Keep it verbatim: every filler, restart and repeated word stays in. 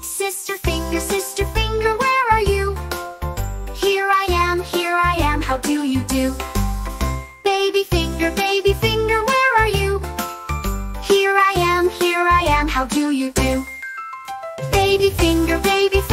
Sister finger, sister finger, where are you? Here I am, here I am, how do you do? Baby finger, baby finger, where are you? Here I am, here I am, how do you do? Baby finger, baby finger.